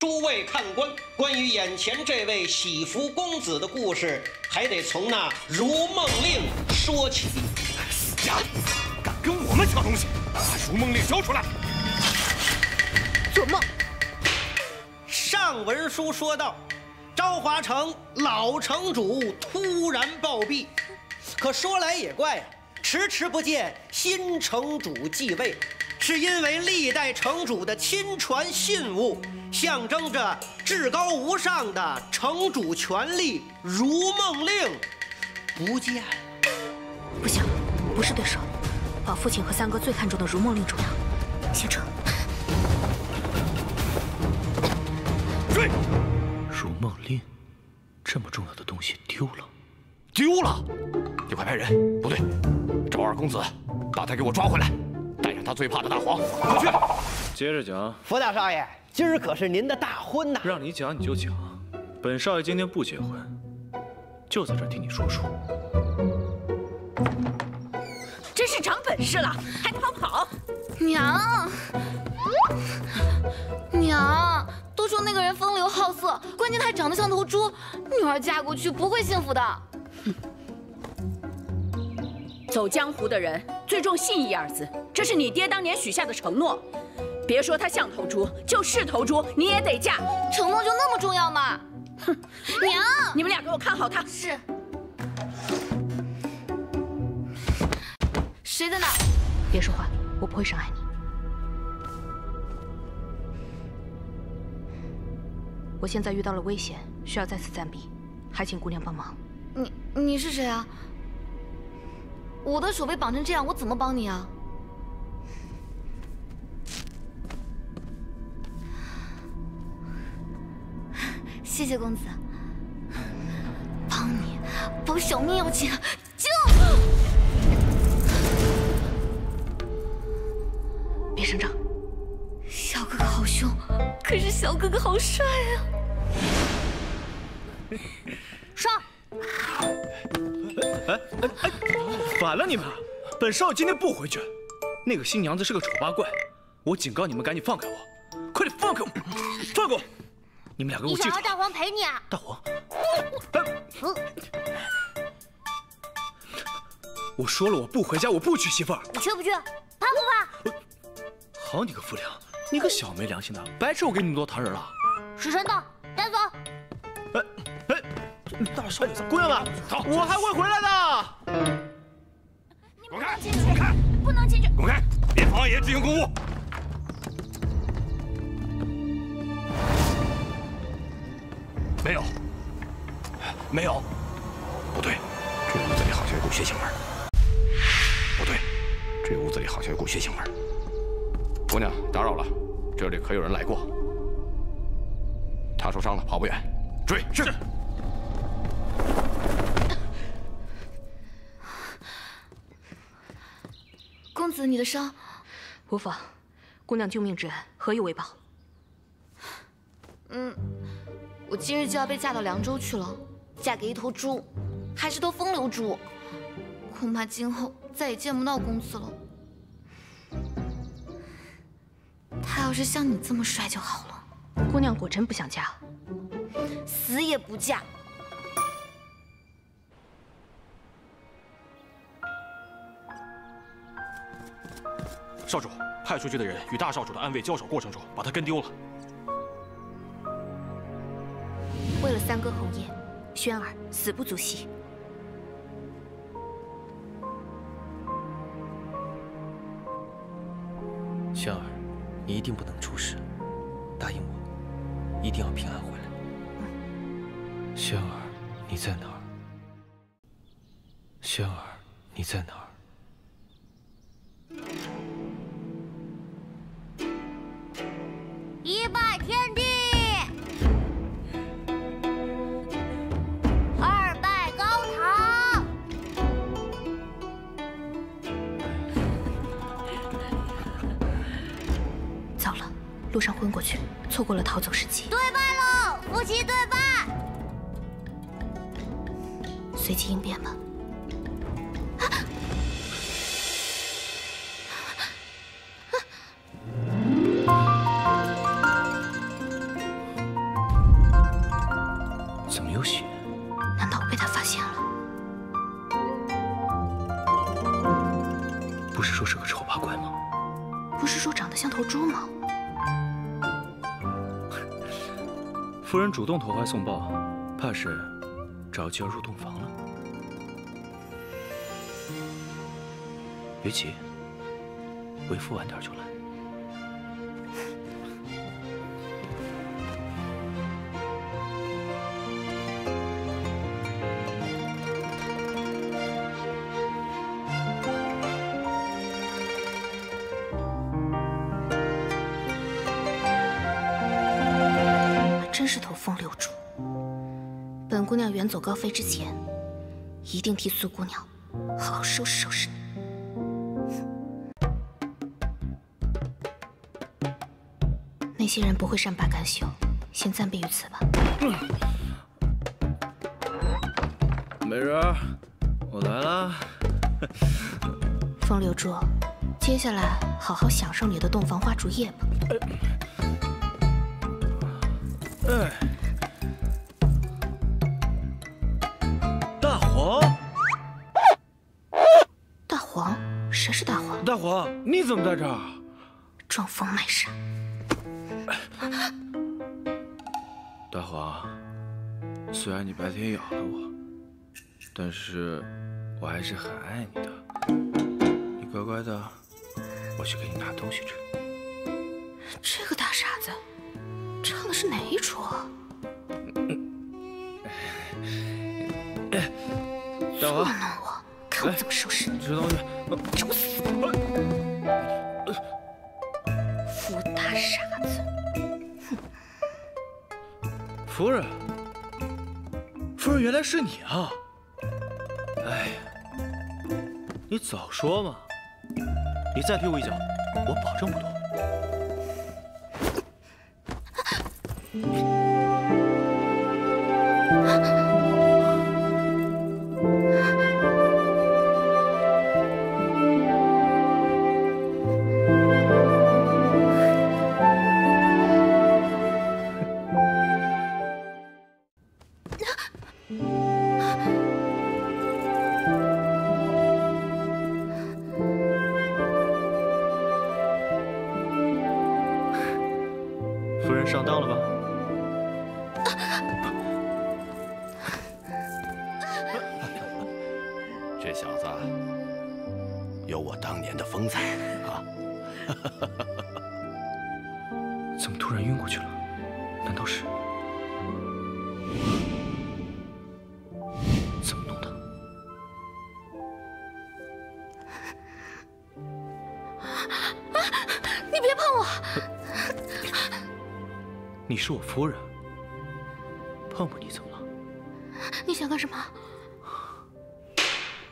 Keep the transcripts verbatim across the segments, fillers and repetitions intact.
诸位看官，关于眼前这位喜福公子的故事，还得从那《如梦令》说起。死家伙，敢跟我们抢东西，把《如梦令》交出来！做梦！上文书说到，昭华城老城主突然暴毙，可说来也怪呀、啊，迟迟不见新城主继位。 是因为历代城主的亲传信物，象征着至高无上的城主权力，如梦令不见。不行，不是对手，保父亲和三哥最看重的如梦令重要。先撤，追！如梦令，这么重要的东西丢了，丢了！你快派人，不对，找二公子，把他给我抓回来。 他最怕的大黄，快去！接着讲，福大少爷，今儿可是您的大婚呐！让你讲你就讲，本少爷今天不结婚，就在这听你说说。真是长本事了，还逃跑！娘，娘，都说那个人风流好色，关键他还长得像头猪，女儿嫁过去不会幸福的。哼。 走江湖的人最重信义二字，这是你爹当年许下的承诺。别说他像头猪，就是头猪你也得嫁。承诺就那么重要吗？哼，娘，你们俩给我看好他。是。谁在那？别说话，我不会伤害你。我现在遇到了危险，需要再次暂避，还请姑娘帮忙。你你是谁啊？ 我的手被绑成这样，我怎么帮你啊？谢谢公子，帮你保小命要紧，救！别声张，小哥哥好凶，可是小哥哥好帅啊！上！ 哎哎哎！反了你们！本少爷今天不回去。那个新娘子是个丑八怪，我警告你们，赶紧放开我！快点放开我！放开我！你们两个给我记住！你想让大黄陪你啊？大黄，哎，我说了我不回家，我不娶媳妇儿。你去不去？怕不怕？好你个不良，你个小没良心的，白吃我给你那么多糖人了！时辰到，带走。哎哎。 大少爷，姑娘们，我还会回来的。滚开！滚开！不能进去！滚开！别妨碍爷执行公务。没有，没有，不对，这屋子里好像有股血腥味儿。不对，这屋子里好像有股血腥味儿。姑娘，打扰了，这里可有人来过？他受伤了，跑不远，追！是。 公子，你的伤无妨，姑娘救命之恩，何以为报？嗯，我今日就要被嫁到凉州去了，嫁给一头猪，还是头风流猪，恐怕今后再也见不到公子了。他要是像你这么帅就好了。姑娘果真不想嫁，死也不嫁。 少主派出去的人与大少主的暗卫交手过程中，把他跟丢了。为了三哥侯爷，轩儿死不足惜。轩儿，你一定不能出事，答应我，一定要平安回来。嗯、轩儿，你在哪儿？轩儿，你在哪儿？ 一拜天地，二拜高堂。糟了，路上昏过去，错过了逃走时机。对拜喽，夫妻对拜。随机应变吧。啊 啊！怎么有血？难道我被他发现了？不是说是个丑八怪吗？不是说长得像头猪吗？夫人主动投怀送抱，怕是找吉儿入洞房了。别急，为夫晚点就来。 远走高飞之前，一定替苏姑娘好好收拾收拾。 那些人不会善罢甘休，先暂避于此吧。美人儿，我来啦！风流珠，接下来好好享受你的洞房花烛夜吧。哎。哎 大黄，你怎么在这儿？装疯卖傻。大黄，虽然你白天咬了我，但是我还是很爱你的。你乖乖的，我去给你拿东西吃。这个大傻子，唱的是哪一出啊？大黄，弄我，看我怎么收拾你！吃东西。 找死！福大傻子！哼！夫人，夫人原来是你啊！哎呀，你早说嘛！你再踢我一脚，我保证不动。 你是我夫人，碰碰你怎么了？你想干什么？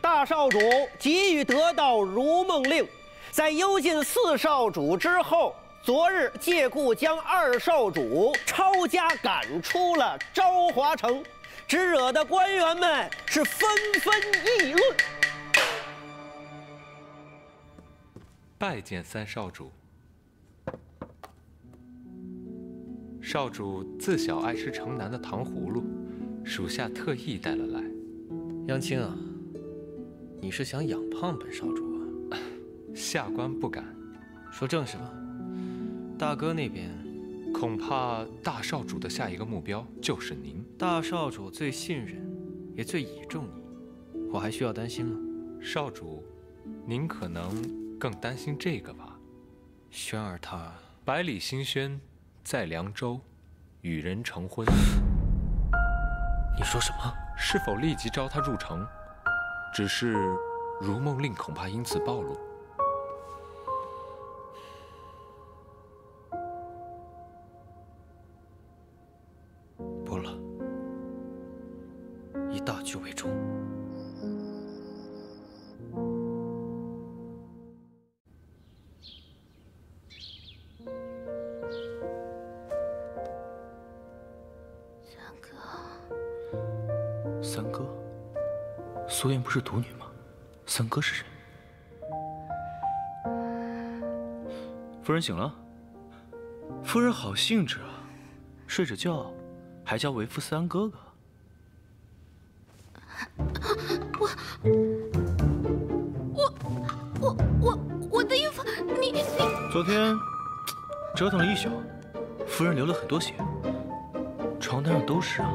大少主急于得到如梦令，在幽禁四少主之后，昨日借故将二少主抄家赶出了昭华城，只惹得官员们是纷纷议论。拜见三少主。 少主自小爱吃城南的糖葫芦，属下特意带了来。央青啊，你是想养胖本少主啊？下官不敢。说正事吧，大哥那边，恐怕大少主的下一个目标就是您。大少主最信任，也最倚重你，我还需要担心吗？少主，您可能更担心这个吧。轩儿他百里新轩。 在凉州，与人成婚。你说什么？是否立即招他入城？只是如梦令恐怕因此暴露。不了，以大局为重。苏燕不是独女吗？三哥是谁？夫人醒了。夫人好兴致啊，睡着觉还叫为夫三哥哥。昨天折腾了一宿，夫人流了很多血，床单上都是啊。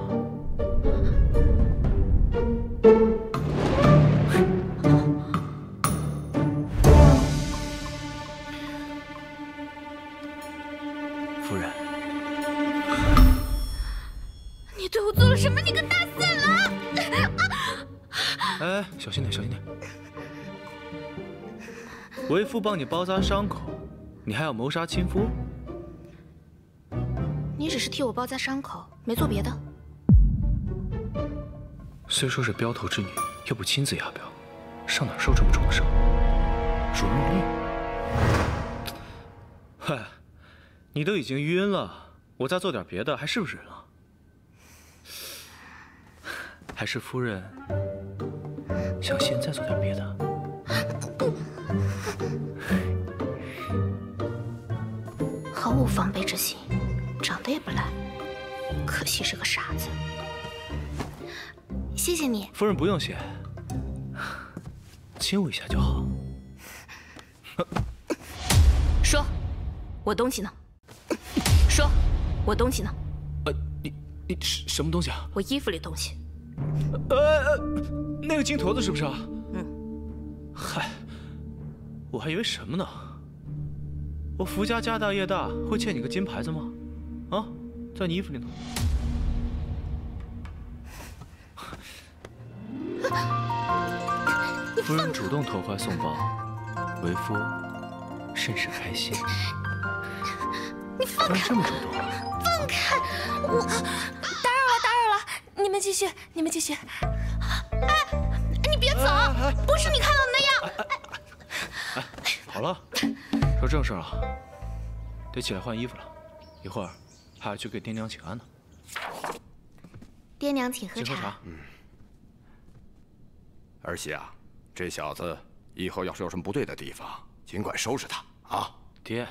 夫人，你对我做了什么？你个大色狼！哎，小心点，小心点。 为父帮你包扎伤口，你还要谋杀亲夫？你只是替我包扎伤口，没做别的。虽说是镖头之女，又不亲自押镖，上哪受这么重的伤？辱没令。嗨，你都已经晕了，我再做点别的，还是不是人了？还是夫人想现在做点别的？ 毫无防备之心，长得也不赖，可惜是个傻子。谢谢你，夫人不用谢，亲我一下就好。说，我东西呢？说，我东西呢？呃，你你什么东西啊？我衣服里东西。呃，那个金坨子是不是啊？嗯。嗨，我还以为什么呢？ 我福家家大业大，会欠你个金牌子吗？啊，在你衣服里呢。夫人主动投怀送抱，为夫甚是开心。你放开！这么主动啊！放开！我打扰了，打扰了！你们继续，你们继续。哎，你别走！哎哎、不是你看到的那样。哎，哎哎好了。 说正事了，得起来换衣服了，一会儿还要去给爹娘请安呢。爹娘请喝茶。请喝茶。嗯。儿媳啊，这小子以后要是有什么不对的地方，尽管收拾他啊。爹。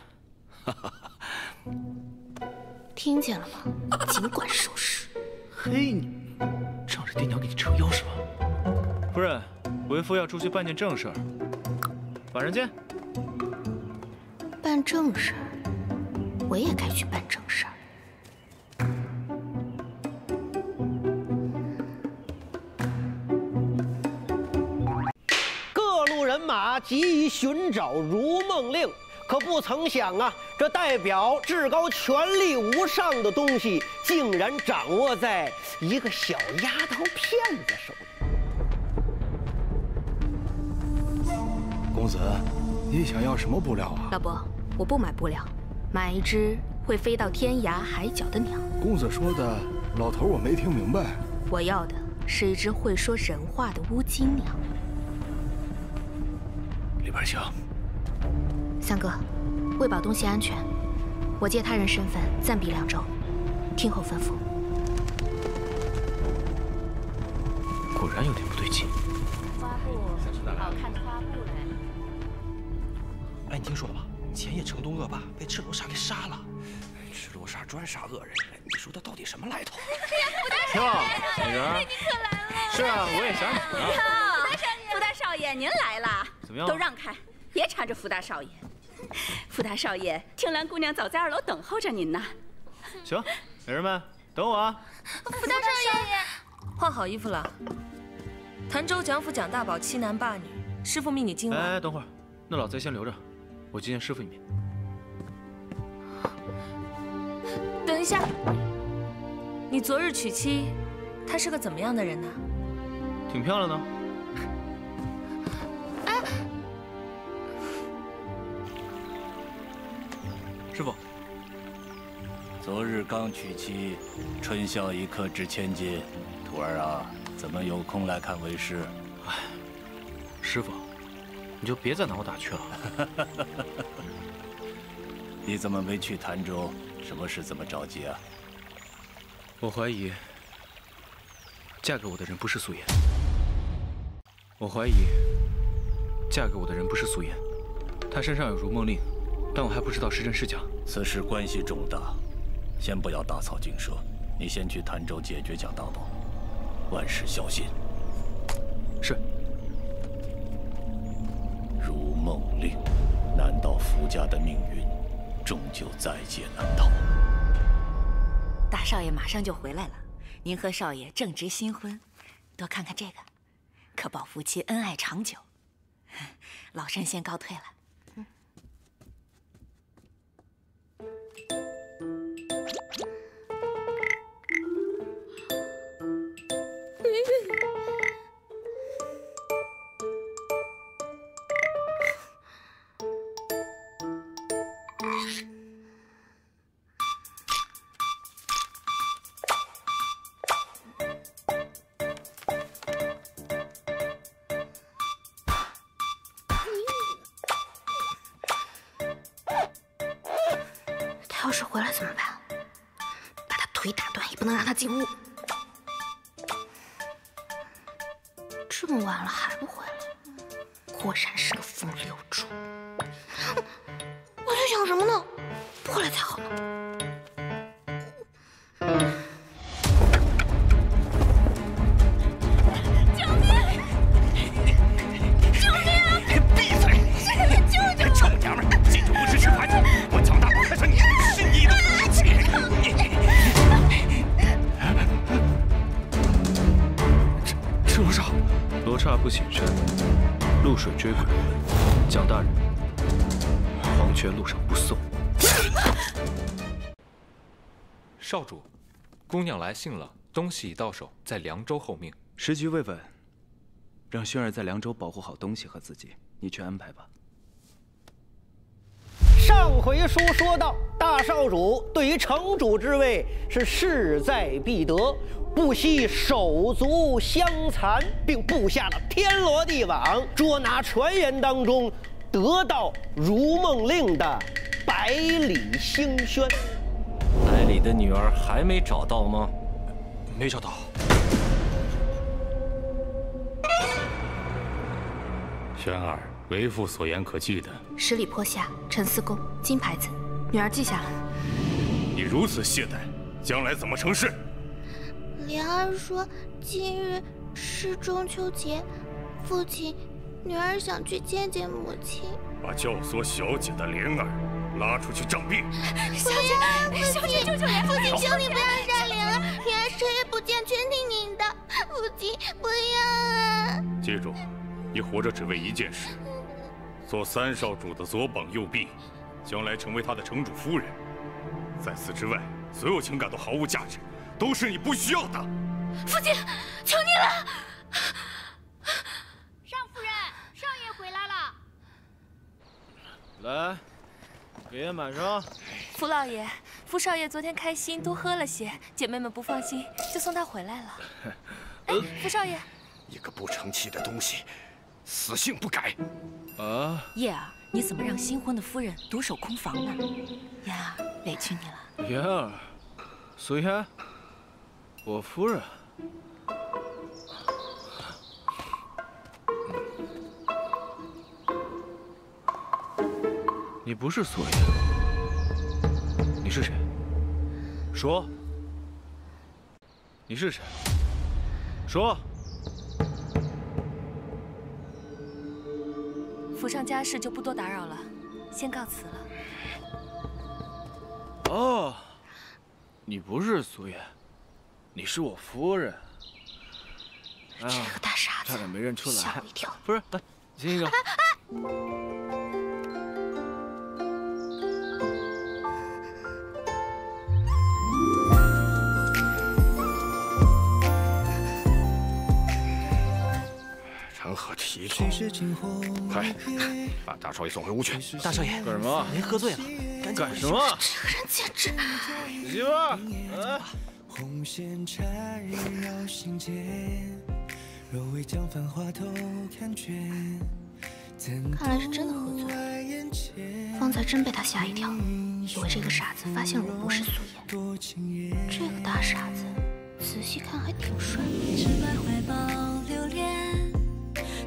听见了吗？尽管收拾。嘿，你仗着爹娘给你撑腰是吧？夫人，为夫要出去办件正事儿，晚上见。 办正事儿，我也该去办正事儿。各路人马急于寻找如梦令，可不曾想啊，这代表至高权力无上的东西，竟然掌握在一个小丫头片子手里。公子。 你想要什么布料啊，老伯？我不买布料，买一只会飞到天涯海角的鸟。公子说的，老头我没听明白。我要的是一只会说人话的乌金鸟。里边请。三哥，为保东西安全，我借他人身份暂避两周，听候吩咐。果然有点不对劲。花布，好看的花布嘞。 哎，你听说了吧？前夜成都恶霸被赤罗刹给杀了，赤罗刹专杀恶人，你说他到底什么来头？哎呀，傅大少爷，你可来了！是啊，我也想你了。傅大少爷，您来了，怎么样？都让开，别缠着傅大少爷。傅大少爷，青兰姑娘早在二楼等候着您呢。行，美人们，等我啊。傅大少爷，换好衣服了。潭州蒋府蒋大宝欺男霸女，师傅命你今晚……哎，等会儿，那老贼先留着。 我去见师傅一面。等一下，你昨日娶妻，她是个怎么样的人呢？挺漂亮的。哎，师傅，昨日刚娶妻，春宵一刻值千金。徒儿啊，怎么有空来看为师？哎，师傅。 你就别再拿我打趣了。你怎么没去潭州？什么事这么着急啊？我怀疑嫁给我的人不是苏妍。我怀疑嫁给我的人不是苏妍，她身上有如梦令，但我还不知道是真是假。此事关系重大，先不要大草惊蛇，你先去潭州解决蒋大宝，万事小心。是。 如梦令。难道福家的命运终究在劫难逃？大少爷马上就回来了，您和少爷正值新婚，多看看这个，可保夫妻恩爱长久。老身先告退了。 他要是回来怎么办？把他腿打断，也不能让他进屋。这么晚了还不回来，果然是个风流主。 我在想什么呢？不回来才好呢。救命！救命啊！闭嘴！谁来救救我？臭娘们，进入我室吃螃蟹，我强大不堪说你是你的福气。是是罗刹，罗刹不显身，露水追鬼魂。蒋大人。 黄泉路上不送。少主，姑娘来信了，东西已到手，在凉州候命。时局未稳，让薰儿在凉州保护好东西和自己，你去安排吧。上回书说到，大少主对于城主之位是势在必得，不惜手足相残，并布下了天罗地网，捉拿传言当中。 得到如梦令的百里星轩，百里的女儿还没找到吗？没找到。轩儿，为父所言可记得？十里坡下沉思宫金牌子，女儿记下了。你如此懈怠，将来怎么成事？莲儿说，今日是中秋节，父亲。 女儿想去见见母亲，把教唆小姐的灵儿拉出去杖毙。小姐，小姐，救救我！父亲，请你不要杀灵儿，灵儿谁也不见，全听您的。父亲，不要啊！记住，你活着只为一件事，做三少主的左膀右臂，将来成为他的城主夫人。在此之外，所有情感都毫无价值，都是你不需要的。父亲，求你了！ 来，给爷满上。福老爷，福少爷昨天开心，多喝了些，姐妹们不放心，就送他回来了。哎，福少爷，你个不成器的东西，死性不改。啊，叶儿，你怎么让新婚的夫人独守空房呢？妍儿，委屈你了。妍儿，素颜，我夫人。 你不是素颜，你是谁？说，你是谁？说。府上家事就不多打扰了，先告辞了。哦，你不是素颜，你是我夫人。这个大傻子，差点没认出来，吓我一跳。不是，来亲一个。啊啊 可提桶，快把大少爷送回屋去。大少爷，干什么？您喝醉了，赶紧干什么？这个人简直……媳妇儿，嗯。看来是真的喝醉了，方才真被他吓一跳，以为这个傻子发现我不是素颜。这个大傻子，仔细看还挺帅。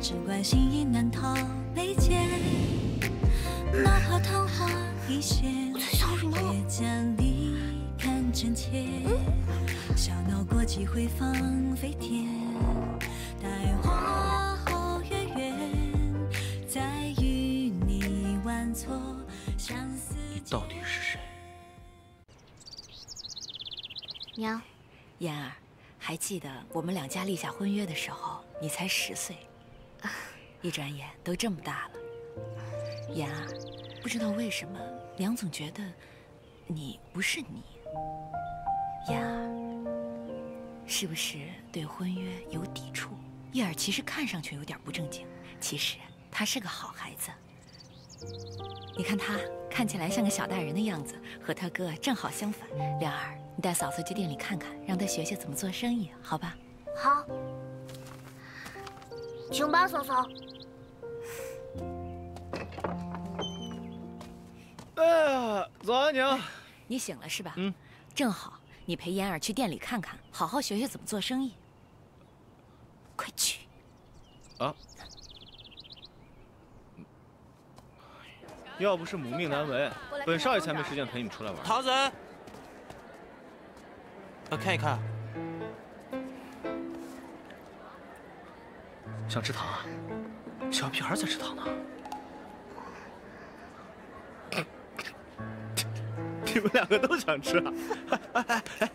只怪心意难逃眉间，哪怕昙花一现，也将你看真切。笑闹过几回芳菲甜，待花后月圆，再与你挽足。到底是谁？娘，燕儿，还记得我们两家立下婚约的时候，你才十岁，一转眼都这么大了。燕儿，不知道为什么，娘总觉得你不是你。燕儿，是不是对婚约有抵触？燕儿其实看上去有点不正经，其实她是个好孩子。 你看他看起来像个小大人的样子，和他哥正好相反。莲儿，你带嫂子去店里看看，让他学学怎么做生意，好吧？好，请吧，嫂嫂。哎，早安，娘。你醒了是吧？嗯。正好，你陪妍儿去店里看看，好好学学怎么做生意。快去。啊。 要不是母命难违，本少爷才没时间陪你们出来玩。唐子，我看一看。想吃糖啊？小屁孩才吃糖呢。你们两个都想吃啊？哎哎哎哎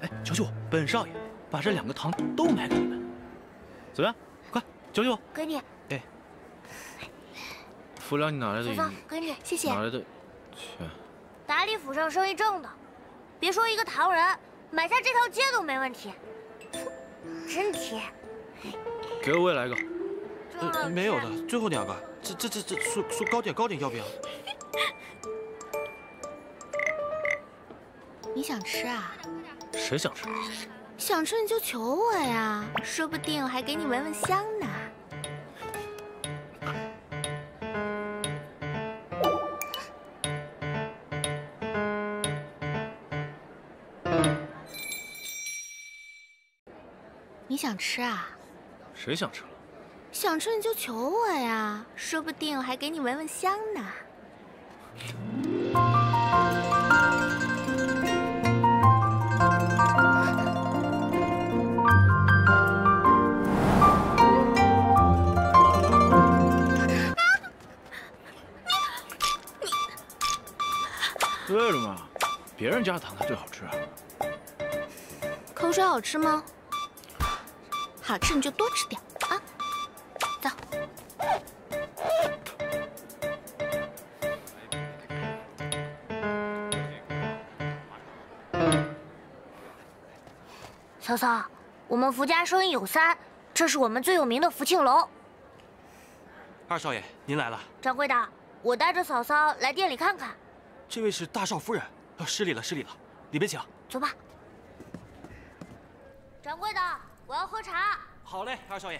哎！求求我，本少爷把这两个糖都买给你们，怎么样？快，求求我。给你。哎。 不知道你哪来的银子，给你，谢谢。哪来的？去，打李府上生意挣的，别说一个糖人，买下这条街都没问题。真甜。给我我也来一个。呃，没有的，最后两个。这这这这，说说高点高点，要不要？你想吃啊？谁想吃？想吃你就求我呀，说不定我还给你闻闻香呢。 你想吃啊？谁想吃了？想吃你就求我呀，说不定我还给你闻闻香呢。对了嘛，别人家的糖才最好吃啊。口水好吃吗？ 好吃你就多吃点啊！走。嫂嫂，我们福家生意有三，这是我们最有名的福庆楼。二少爷，您来了。掌柜的，我带着嫂嫂来店里看看。这位是大少夫人，哦，失礼了，失礼了，里边请。走吧。掌柜的。 我要喝茶。好嘞，二少爷。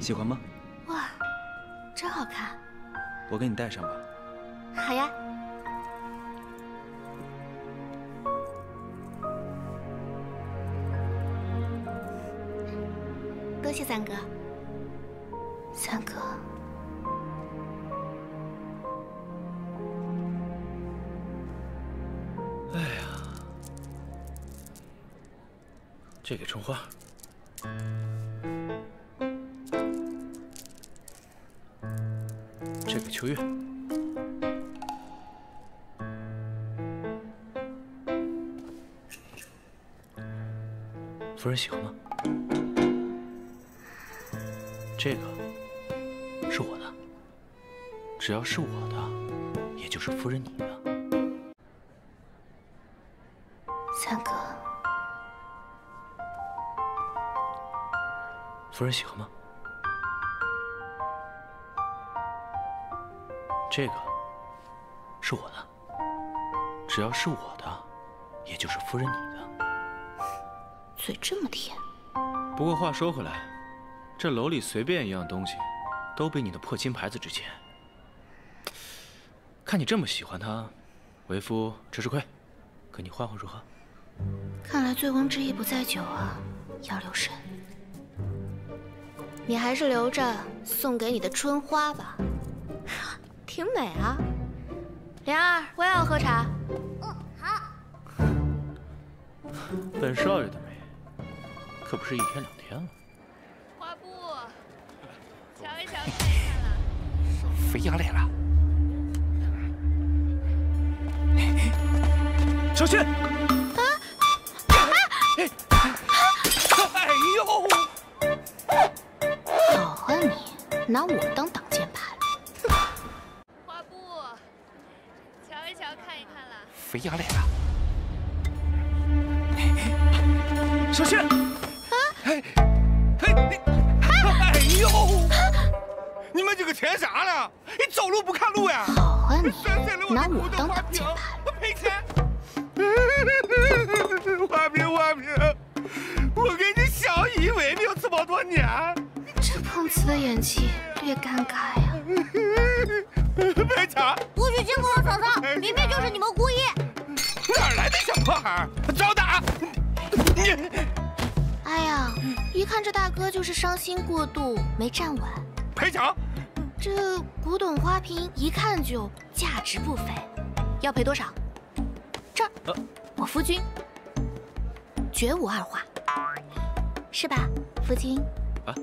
喜欢吗？哇，真好看。我给你戴上吧。好呀。多谢三哥。三哥。哎呀。 这给春花，这给秋月，夫人喜欢吗？这个是我的，只要是我的，也就是夫人你的。三哥。 夫人喜欢吗？这个是我的，只要是我的，也就是夫人你的。嘴这么甜。不过话说回来，这楼里随便一样东西，都比你的破金牌子值钱。看你这么喜欢它，为夫吃吃亏，跟你换换如何？看来醉翁之意不在酒啊，要留神。 你还是留着送给你的春花吧，挺美啊。莲儿，我也要喝茶。嗯，好。本少爷的美，可不是一天两天了。花布，瞧一瞧，看一看了。肥羊来了。小心！啊啊啊！哎呦！好啊你，拿我当挡箭牌。花布，瞧一瞧，看一看啦。肥羊脸啊！小心！啊！哎哎哎呦！你们几个钱啥呢？你走路不看路呀？好啊你，拿我当挡箭牌。 赔钱！花瓶花瓶，我跟你相依为命这么多年，这碰瓷的演技略尴尬呀、啊。白茶，不许经过我嫂嫂，明明就是你们故意！哪来的小破孩，找打！你，哎呀，一看这大哥就是伤心过度，没站稳。赔偿？这古董花瓶一看就价值不菲，要赔多少？ 这儿，我夫君绝无二话，是吧，夫君？啊，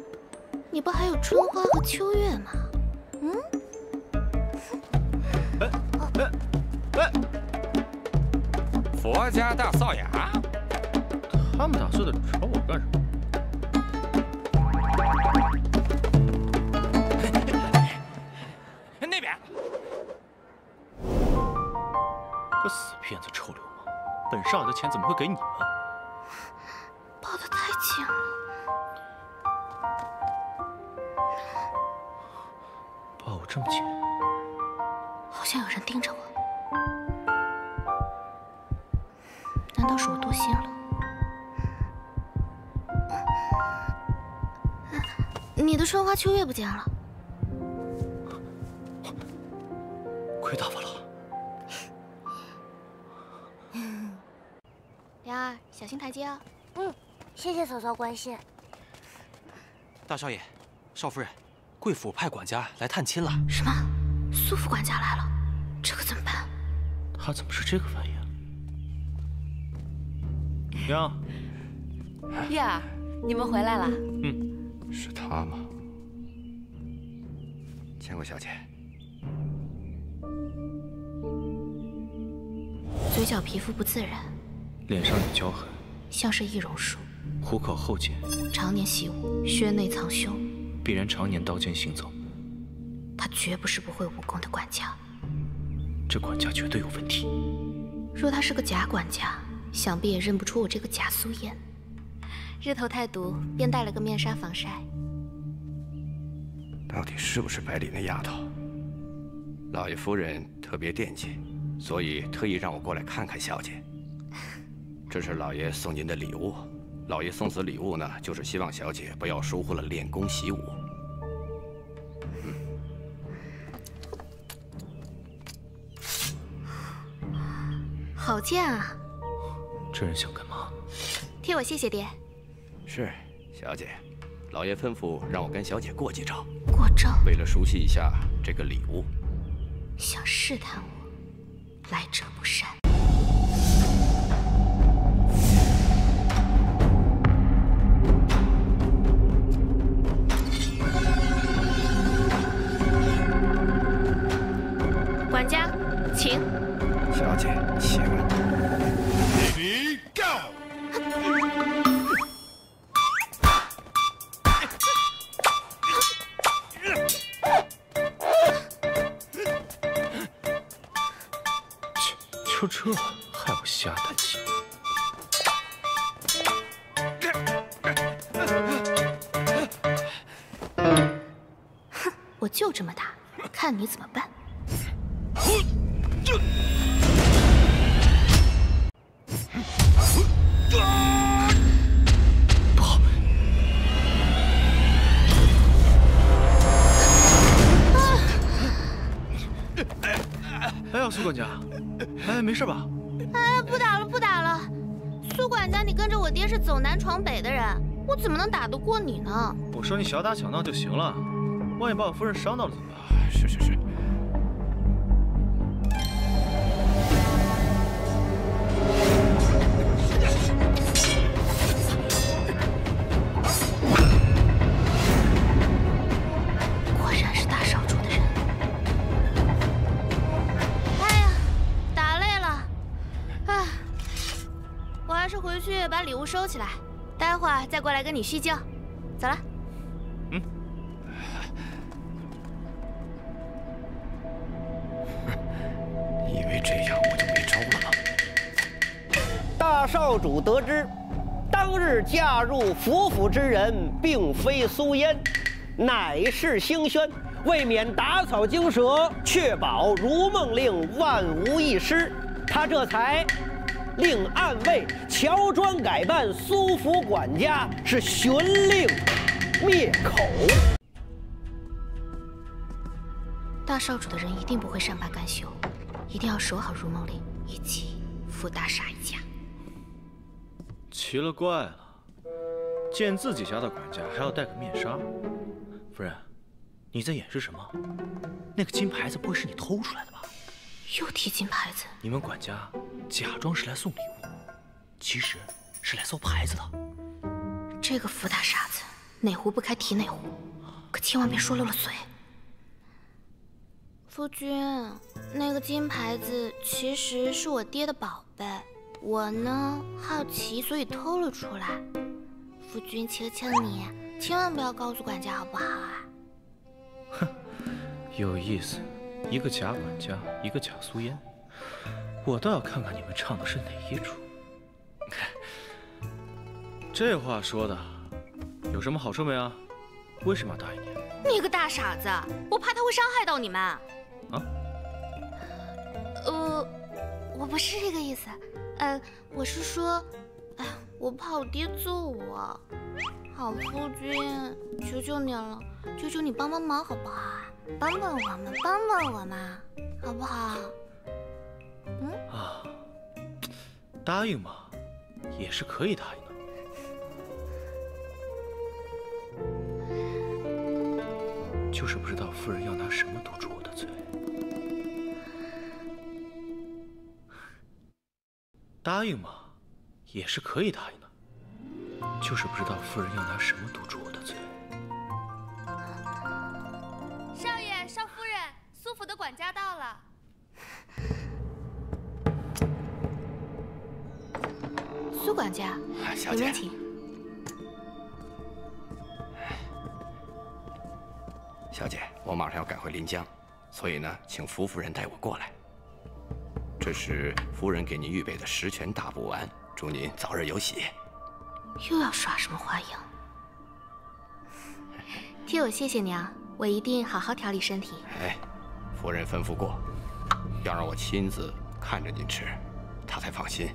你不还有春花和秋月吗？嗯？呃呃呃，佛家大少爷，他们哪是的，找我干什么？ 个死骗子，臭流氓！本少爷的钱怎么会给你们？抱得太紧了，抱我这么紧，好像有人盯着我。难道是我多心了？你的春花秋月不见了，亏大发了。 莲儿，小心台阶哦。嗯，谢谢嫂嫂关心。大少爷，少夫人，贵府派管家来探亲了。什么？苏副管家来了，这可怎么办？他怎么是这个反应？娘、啊，月儿，你们回来了。嗯，是他吗？千惠小姐，嘴角皮肤不自然。 脸上有胶痕，像是易容术。虎口后茧，常年习武，穴内藏凶，必然常年刀尖行走。他绝不是不会武功的管家，这管家绝对有问题。若他是个假管家，想必也认不出我这个假苏颜。日头太毒，便戴了个面纱防晒。到底是不是白里那丫头？老爷夫人特别惦记，所以特意让我过来看看小姐。 这是老爷送您的礼物。老爷送此礼物呢，就是希望小姐不要疏忽了练功习武。嗯、好贱啊！这人想干嘛？替我谢谢爹。是，小姐，老爷吩咐让我跟小姐过几招。过招？为了熟悉一下这个礼物。想试探我，来者不善。 请，小姐，请。Ready go。就这，害我瞎担心。哼，我就这么打，看你怎么办。 苏管家，哎，没事吧？哎，不打了，不打了。苏管家，你跟着我爹是走南闯北的人，我怎么能打得过你呢？我说你小打小闹就行了，万一把我夫人伤到了怎么办？是是是。果然是大少主的人。 啊。还是回去把礼物收起来，待会儿再过来跟你叙旧。走了。嗯。以为这样我就没招了吗？大少主得知，当日嫁入府府之人并非苏烟，乃是兴轩。 为免打草惊蛇，确保如梦令万无一失，他这才令暗卫乔装改扮苏府管家，是寻令灭口。大少主的人一定不会善罢甘休，一定要守好如梦令以及傅大傻一家。奇了怪了，见自己家的管家还要戴个面纱，夫人。 你在掩饰什么？那个金牌子不会是你偷出来的吧？又提金牌子！你们管家假装是来送礼物，其实是来搜牌子的。这个福大傻子，哪壶不开提哪壶，可千万别说漏了嘴。夫君，那个金牌子其实是我爹的宝贝，我呢好奇，所以偷了出来。夫君，求求你，千万不要告诉管家好不好啊！ 哼，有意思，一个假管家，一个假苏烟，我倒要看看你们唱的是哪一出。这话说的，有什么好处没啊？为什么要答应你？你个大傻子，我怕他会伤害到你们。啊？呃，我不是这个意思，呃，我是说，哎，我怕我爹揍我。 好，夫君，求求你了，求求你帮帮忙好不好啊？帮帮我们，帮帮我们，好不好？嗯啊，答应嘛，也是可以答应的，就是不知道夫人要拿什么堵住我的嘴。答应嘛，也是可以答应的。 就是不知道夫人要拿什么堵住我的嘴。少爷、少夫人，苏府的管家到了。苏管家，里面请。小姐，我马上要赶回临江，所以呢，请福夫人带我过来。这是夫人给您预备的十全大补丸，祝您早日有喜。 又要耍什么花样？替我谢谢娘，我一定好好调理身体。哎，夫人吩咐过，要让我亲自看着您吃，她才放心。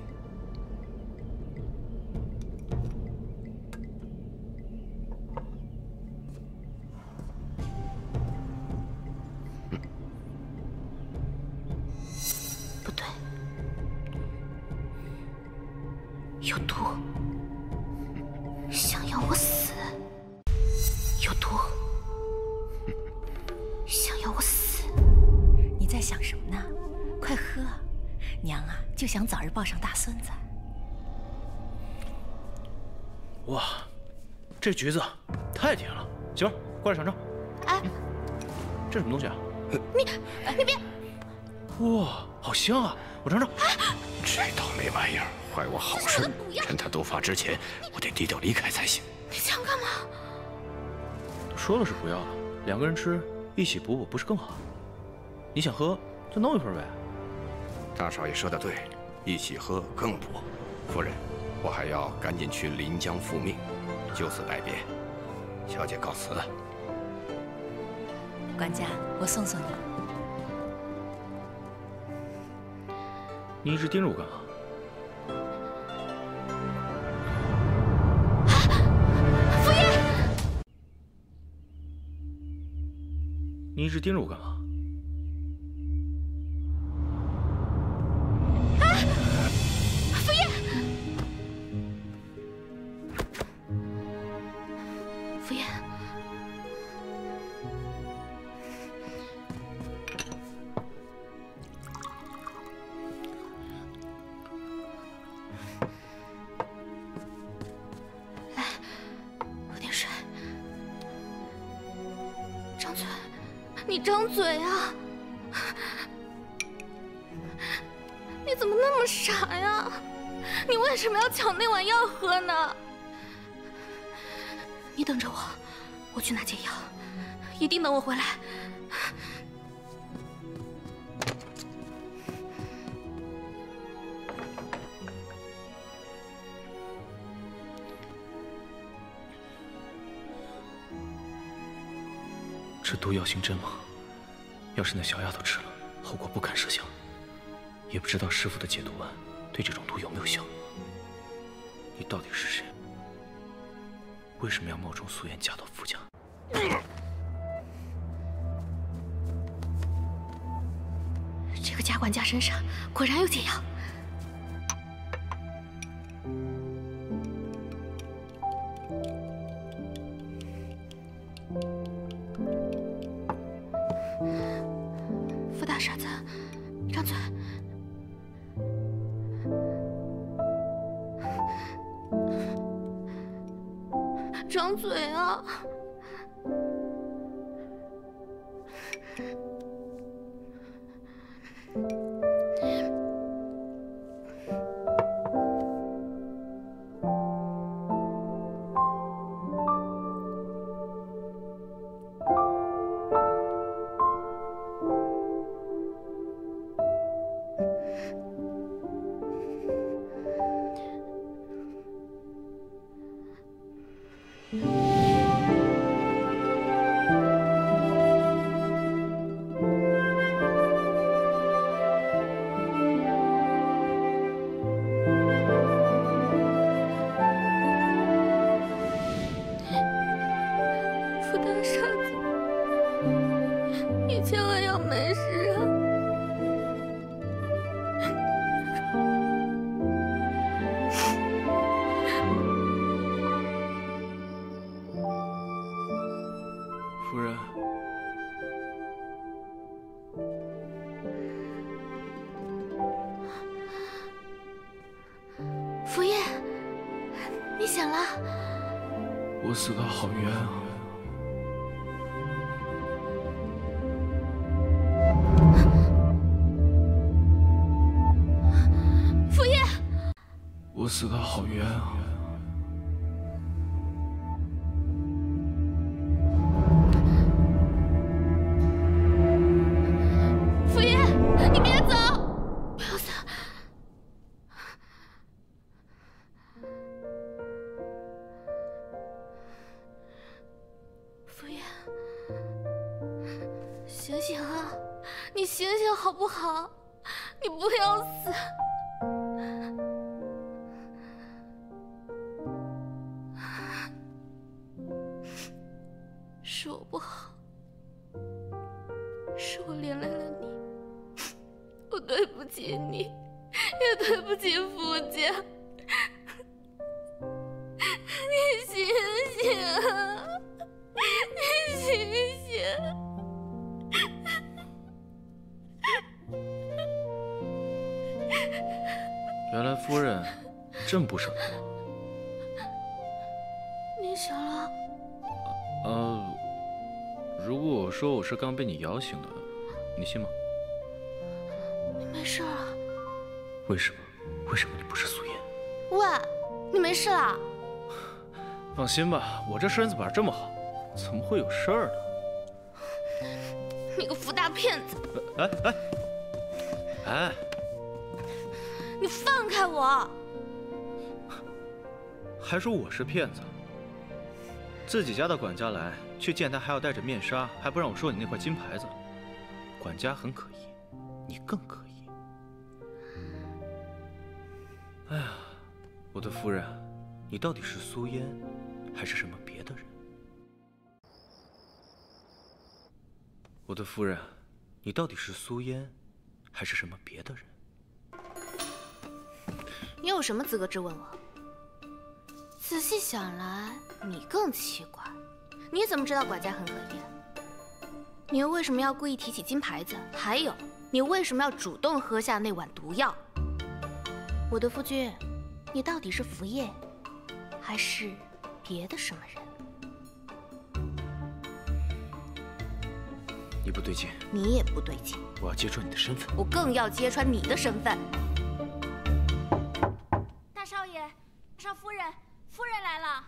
嗯、不对，有毒。 想要我死，有毒！想要我死！你在想什么呢？快喝，娘啊，就想早日抱上大孙子。哇，这橘子太甜了！媳妇，过来尝尝。哎、嗯，这是什么东西啊？你你别！哇，好香啊！我尝尝。啊、这倒霉玩意儿！ 怪我好生，趁他毒发之前，我得低调离开才行。你想干嘛？说了是不要了，两个人吃，一起补补不是更好？你想喝就弄一份呗。大少爷说的对，一起喝更补。夫人，我还要赶紧去临江复命，就此拜别。小姐告辞。管家，我送送你。你一直盯着我干嘛？ 你一直盯着我干嘛？啊！夫人，夫人，来，喝点水。张嘴。 你张嘴啊！你怎么那么傻呀？你为什么要抢那碗药喝呢？你等着我，我去拿解药，一定等我回来。 这毒药性真猛，要是那小丫头吃了，后果不敢设想。也不知道师傅的解毒丸对这种毒有没有效。你到底是谁？为什么要冒充素颜嫁到傅家？这个贾管家身上果然有解药。 张嘴啊！死得好冤啊！傅夜，我死得好冤啊！傅夜，你别走！不要死！ 醒醒啊！你醒醒好不好？你不要死！是我不好，是我连累了你，我对不起你，也对不起傅家。你醒醒啊！你醒醒！ 原来夫人这么不舍得我。你醒了？呃，如果我说我是刚被你摇醒的，你信吗？你没事了？为什么？为什么你不是素颜？喂，你没事了？放心吧，我这身子板这么好，怎么会有事儿呢？你个福大骗子！哎哎哎！哎 你放开我！还说我是骗子，自己家的管家来去见他，还要戴着面纱，还不让我说你那块金牌子。管家很可疑，你更可疑。哎呀，我的夫人，你到底是苏烟，还是什么别的人？我的夫人，你到底是苏烟，还是什么别的人？ 你有什么资格质问我？仔细想来，你更奇怪。你怎么知道管家很可疑？你又为什么要故意提起金牌子？还有，你为什么要主动喝下那碗毒药？我的夫君，你到底是福业，还是别的什么人？你不对劲，你也不对劲。我要揭穿你的身份，我更要揭穿你的身份。爷，少夫人，夫人来了。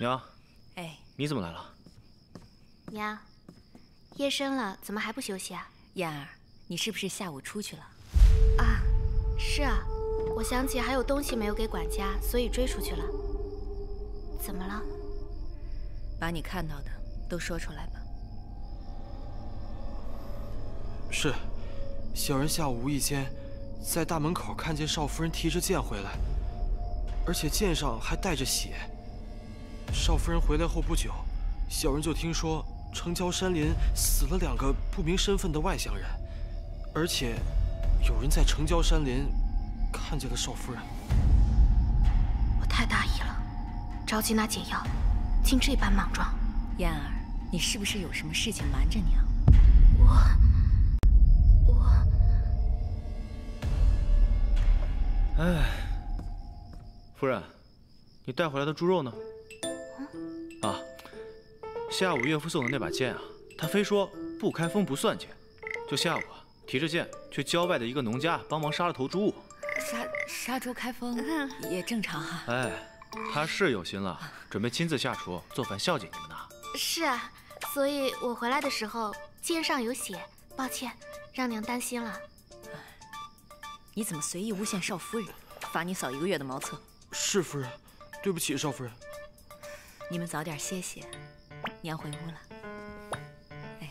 娘，哎，你怎么来了？娘，夜深了，怎么还不休息啊？燕儿，你是不是下午出去了？啊，是啊，我想起还有东西没有给管家，所以追出去了。怎么了？把你看到的都说出来吧。 是，小人下午无意间在大门口看见少夫人提着剑回来，而且剑上还带着血。少夫人回来后不久，小人就听说城郊山林死了两个不明身份的外乡人，而且有人在城郊山林看见了少夫人。我太大意了，着急拿解药，竟这般莽撞。燕儿，你是不是有什么事情瞒着娘？我。 哎，夫人，你带回来的猪肉呢？啊，下午岳父送的那把剑啊，他非说不开封不算剑，就下午啊提着剑去郊外的一个农家帮忙杀了头猪。杀杀猪开封也正常哈、啊。哎，他是有心了，准备亲自下厨做饭孝敬你们呢。是啊，所以我回来的时候肩上有血，抱歉，让娘担心了。 你怎么随意诬陷少夫人？罚你扫一个月的茅厕。是夫人，对不起，少夫人。你们早点歇歇，娘回屋了。哎，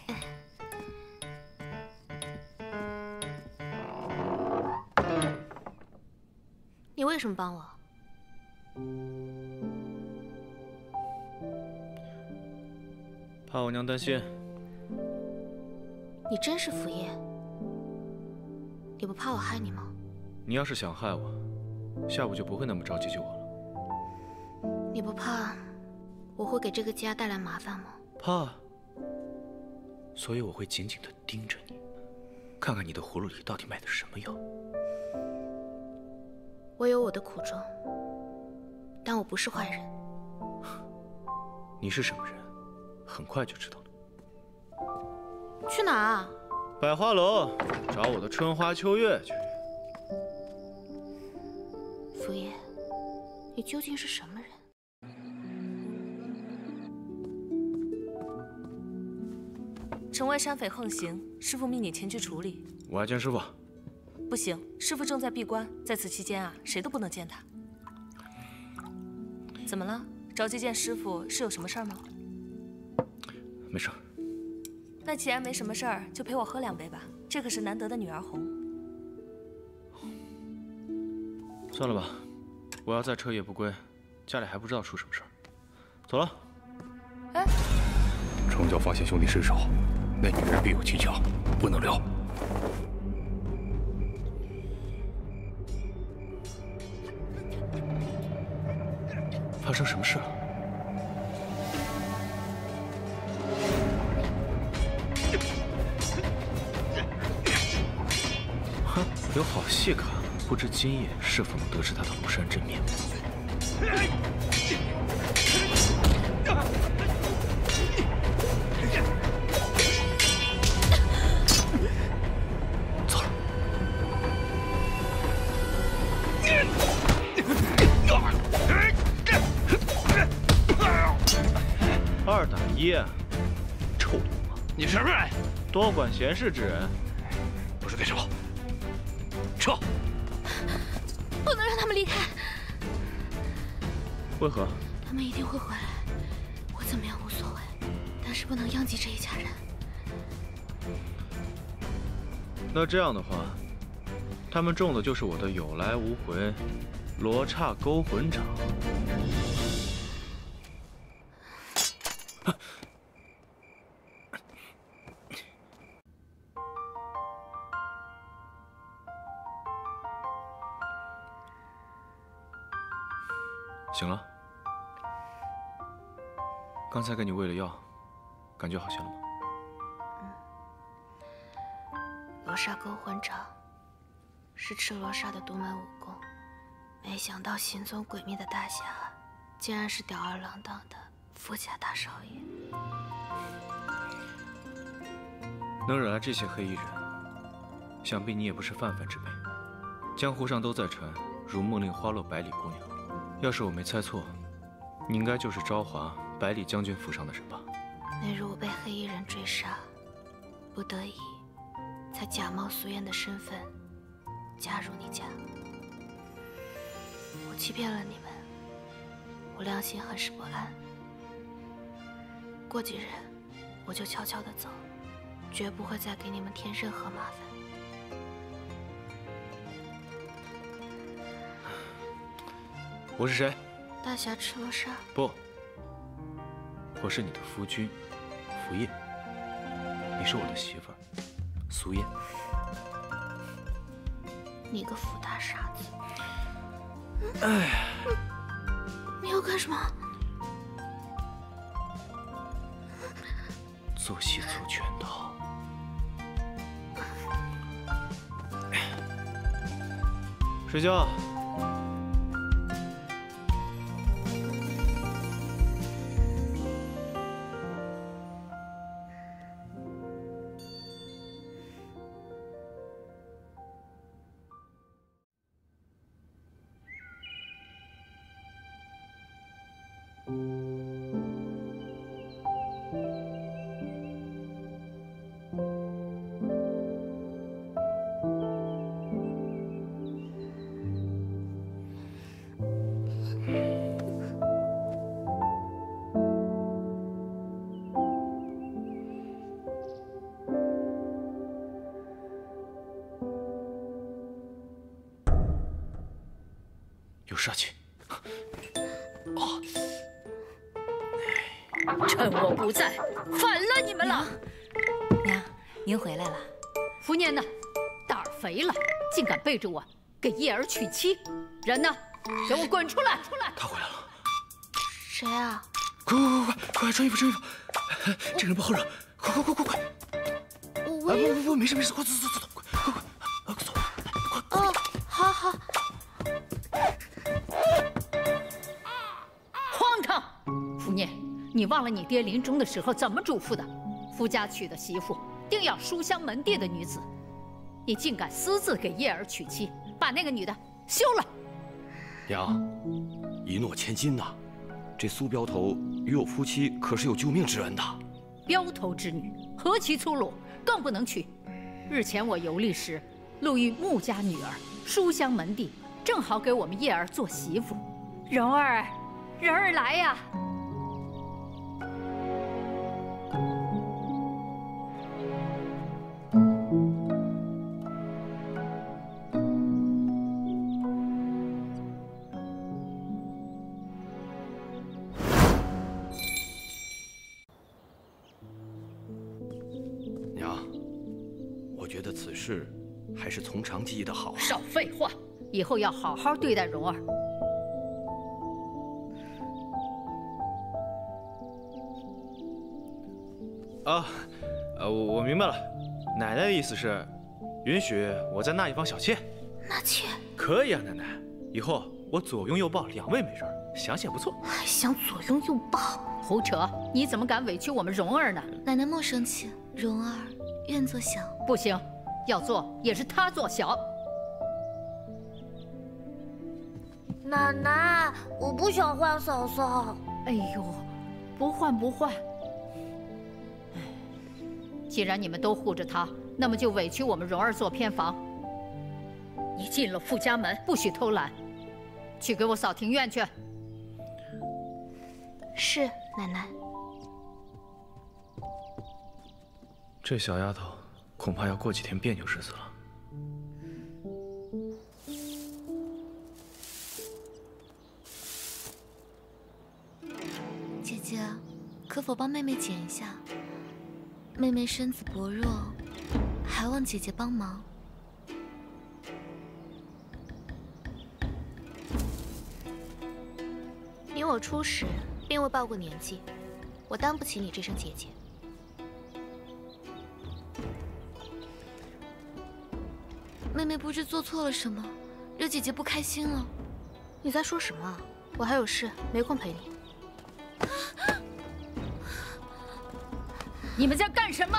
你为什么帮我？怕我娘担心。你真是福爷。 你不怕我害你吗？你要是想害我，下午就不会那么着急救我了。你不怕我会给这个家带来麻烦吗？怕，所以我会紧紧地盯着你，看看你的葫芦里到底卖的什么药。我有我的苦衷，但我不是坏人。你是什么人，很快就知道了。去哪儿啊？ 百花楼，找我的春花秋月去。福爷，你究竟是什么人？ 城外山匪横行，师傅命你前去处理。我要见师傅。不行，师傅正在闭关，在此期间啊，谁都不能见他。怎么了？着急见师傅是有什么事儿吗？没事。 那既然没什么事儿，就陪我喝两杯吧。这可是难得的女儿红。算了吧，我要再彻夜不归，家里还不知道出什么事儿。走了。哎，城郊发现兄弟失手，那女人必有蹊跷，不能留。发生什么事了？ 有好戏看，不知今夜是否能得知他的庐山真面目。 臭流氓！你什么人？多管闲事之人！不是对手，撤！不能让他们离开。为何？他们一定会回来，我怎么样无所谓，但是不能殃及这一家人。那这样的话，他们中的就是我的有来无回，罗刹勾魂掌。 醒了，刚才给你喂了药，感觉好些了吗？嗯。罗刹勾魂掌是赤罗刹的独门武功，没想到行踪诡秘的大侠，竟然是吊儿郎当的富家大少爷。能惹来这些黑衣人，想必你也不是泛泛之辈。江湖上都在传如梦令花落百里姑娘，要是我没猜错，你应该就是昭华百里将军府上的人吧？那日我被黑衣人追杀，不得已才假冒俗艳的身份嫁入你家。我欺骗了你们，我良心很是不安。过几日我就悄悄地走。 绝不会再给你们添任何麻烦。我是谁？大侠赤罗刹。不，我是你的夫君，福叶。你是我的媳妇儿，俗艳。你个福大傻子！哎，你要干什么？做戏做全套。 睡觉。杀气！哦，趁我不在，反了你们了！娘，您回来了。福念呢？胆儿肥了，竟敢背着我给叶儿娶妻！人呢？给我滚出来！出来！他回来了。谁啊？快快快快快，穿衣服穿衣服！这个人不好惹，快快快快快！我……不不不，没事没事，快走走走走，快快快！啊，走，快快！哦，好好。 荒唐！福念，你忘了你爹临终的时候怎么嘱咐的？夫家娶的媳妇定要书香门第的女子，你竟敢私自给叶儿娶妻，把那个女的休了！娘，一诺千金呐、啊，这苏镖头与我夫妻可是有救命之恩的。镖头之女何其粗鲁，更不能娶。日前我游历时，路遇穆家女儿，书香门第。 正好给我们叶儿做媳妇，蓉儿，蓉儿来呀！娘，我觉得此事还是从长计议的好。少废话！ 以后要好好对待蓉儿。啊，呃，我明白了，奶奶的意思是，允许我再纳一房小妾。纳妾？可以啊，奶奶。以后我左拥右抱两位美人，想想也不错。还想左拥右抱？胡扯！你怎么敢委屈我们蓉儿呢？奶奶莫生气，蓉儿愿做小。不行，要做也是她做小。 奶奶，我不想换嫂嫂。哎呦，不换不换。既然你们都护着她，那么就委屈我们蓉儿做偏房。你进了傅家门，不许偷懒，去给我扫庭院去。是，奶奶。这小丫头恐怕要过几天别扭日子了。 姐，可否帮妹妹剪一下？妹妹身子薄弱，还望姐姐帮忙。你我初识，并未报过年纪，我当不起你这声姐姐。妹妹不知做错了什么，惹姐姐不开心了。你在说什么？我还有事，没空陪你。 你们在干什么？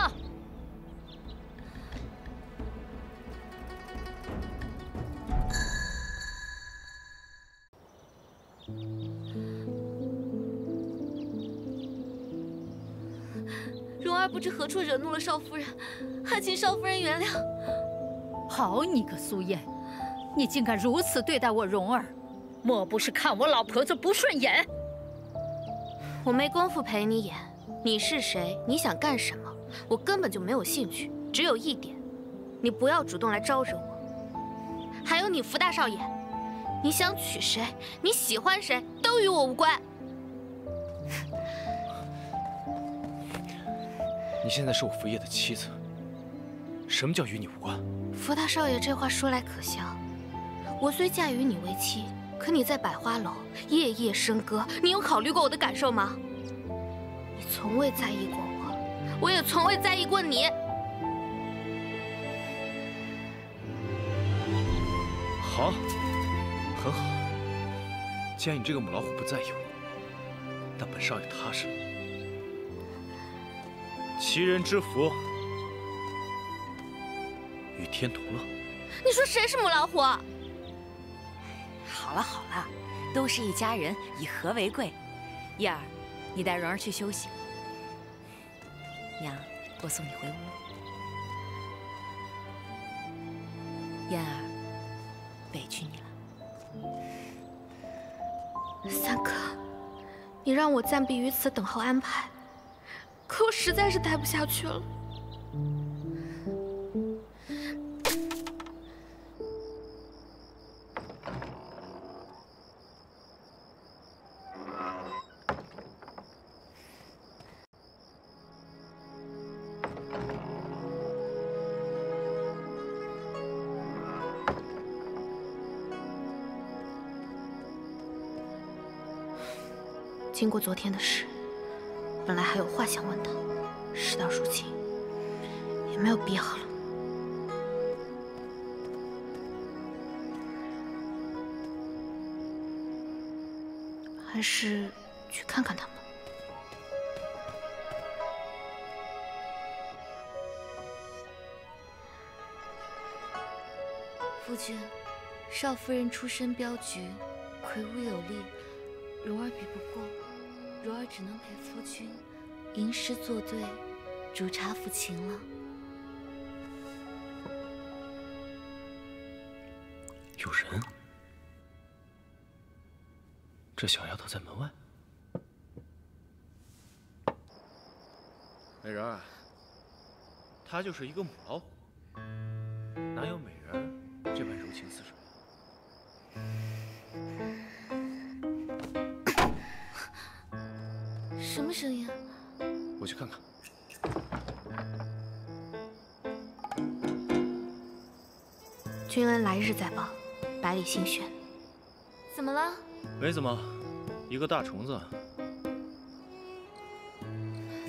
不知何处惹怒了少夫人，还请少夫人原谅。好你个苏燕，你竟敢如此对待我蓉儿，莫不是看我老婆子不顺眼？我没工夫陪你演，你是谁，你想干什么，我根本就没有兴趣。只有一点，你不要主动来招惹我。还有你福大少爷，你想娶谁，你喜欢谁，都与我无关。 你现在是我福业的妻子，什么叫与你无关？福大少爷这话说来可笑，我虽嫁与你为妻，可你在百花楼夜夜笙歌，你有考虑过我的感受吗？你从未在意过我，我也从未在意过你。好，很好。既然你这个母老虎不在意我，那本少爷踏实了。 齐人之福，与天同乐。你说谁是母老虎？好了好了，都是一家人，以和为贵。燕儿，你带蓉儿去休息。娘，我送你回屋。燕儿，委屈你了。三哥，你让我暂避于此，等候安排。 可我实在是待不下去了。经过昨天的事。 本来还有话想问他，事到如今也没有必要了。还是去看看他们。夫君，少夫人出身镖局，魁梧有力，蓉儿比不过。 蓉儿只能陪夫君吟诗作对，煮茶抚琴了。有人，这小丫头在门外。美人儿，她就是一个母老虎，哪有美人儿这般柔情似水？ 什么声音啊？我去看看。君恩来日再报，百里心悬。怎么了？没怎么，一个大虫子。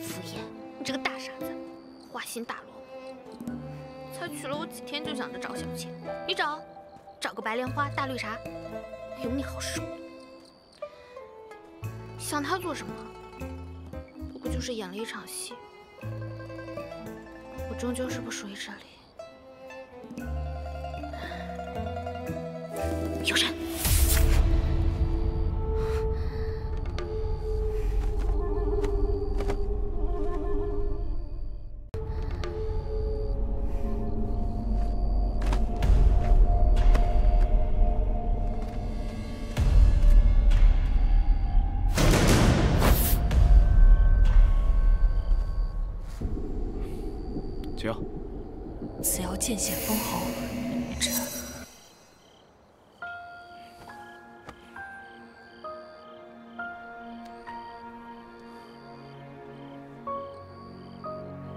傅爷，你这个大傻子，花心大萝卜！才娶了我几天就想着找小妾，你找，找个白莲花、大绿茶，有你好受。想他做什么？ 就是演了一场戏，我终究是不属于这里。有人！剑显封侯，这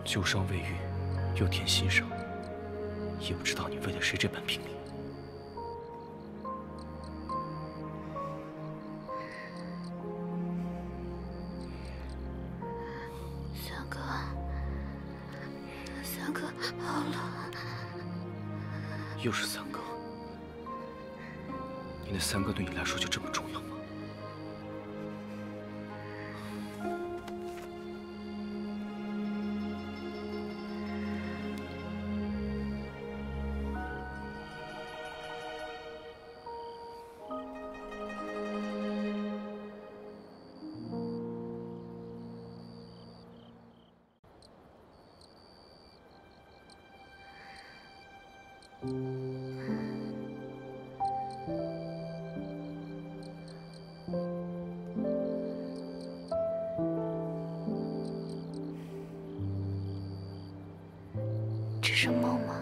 旧伤未愈，又添新伤，也不知道你为了谁这般拼命。三哥，三哥，好冷。 又是三哥，你那三哥对你来说就这么重要吗？这是梦吗？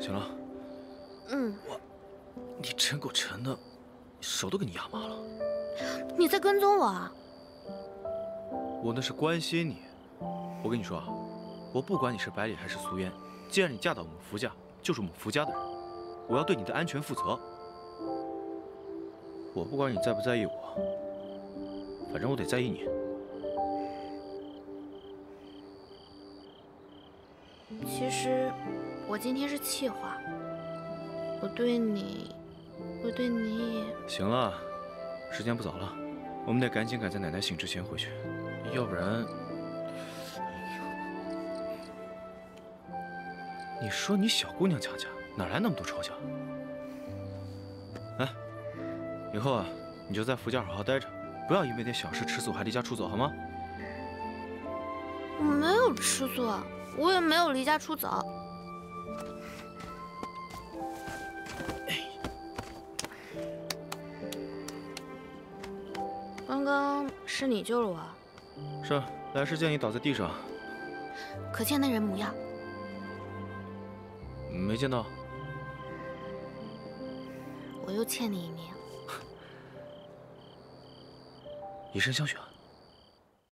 行了。嗯。我，你真够沉的，手都给你压麻了。你在跟踪我啊？ 我那是关心你。我跟你说啊，我不管你是白里还是俗烟，既然你嫁到我们福家，就是我们福家的人，我要对你的安全负责。我不管你在不在意我，反正我得在意你。其实我今天是气话，我对你，我对你也……行了，时间不早了，我们得赶紧赶在奶奶醒之前回去。 要不然，你说你小姑娘家家哪来那么多仇家？哎，以后啊，你就在福家好好待着，不要因为点小事吃醋还离家出走，好吗？我没有吃醋，我也没有离家出走。刚刚是你救了我。 是，来时见你倒在地上，可见那人模样。没见到。我又欠你一命。以身相许啊。